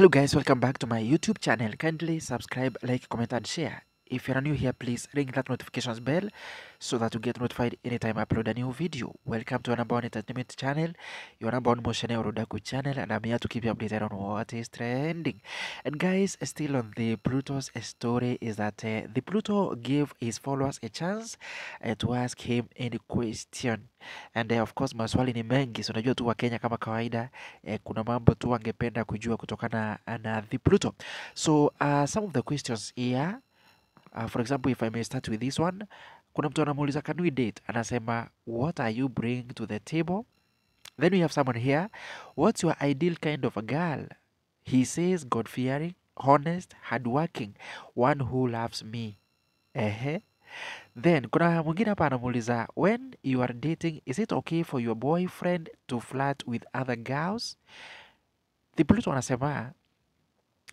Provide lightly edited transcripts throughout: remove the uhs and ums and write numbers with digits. Hello guys, welcome back to my YouTube channel. Kindly subscribe, like, comment and share. If you are new here, please ring that notifications bell so that you get notified anytime I upload a new video. Welcome to Anabon Entertainment Channel, your number one motion Neurudaku Channel, and I'm here to keep you updated on what is trending. And guys, still on the Pluto's story is that the Pluto gave his followers a chance to ask him any question. And of course maswali ni mengi, so unajua tu wa Kenya kama kawaida kuna mambo tu wangependa kujua kutokana na the Pluto. So some of the questions here, for example, if I may start with this one. Kuna mtu anamuuliza, can we date? Anasema, what are you bringing to the table? Then we have someone here, what's your ideal kind of a girl? He says, God-fearing, honest, hardworking, one who loves me. Then kuna mwingine hapa anamuuliza, when you are dating, is it okay for your boyfriend to flirt with other girls? The Pluto anasema,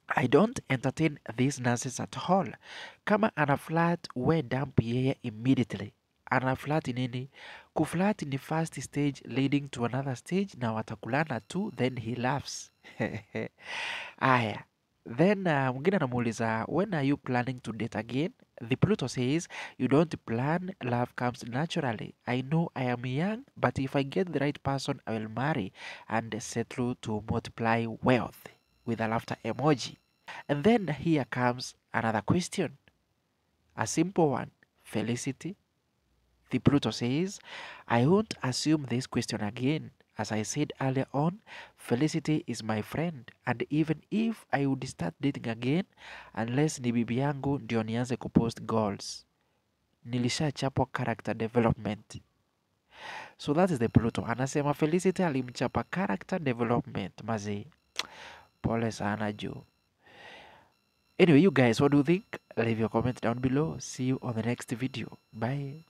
I don't entertain this nonsense at all. Kama ana flat, we dump yeye immediately. Ana flat nini? Kuflat ni first stage leading to another stage, na watakulana tu, then he laughs. Aya. Then mwingine anamuuliza, when are you planning to date again? The Pluto says, you don't plan, love comes naturally. I know I am young, but if I get the right person, I will marry and settle to multiply wealth. With a laughter emoji. And then here comes another question, a simple one. Felicity, the Pluto says, I won't assume this question again. As I said earlier on, Felicity is my friend, and even if I would start dating again, unless ni bibi yangu ndio nianze kupost goals, nilishachapo character development. So that is the Pluto. Anasema Felicity alimchapa character development mazi. Anyway, you guys, what do you think? Leave your comment down below. See you on the next video. Bye.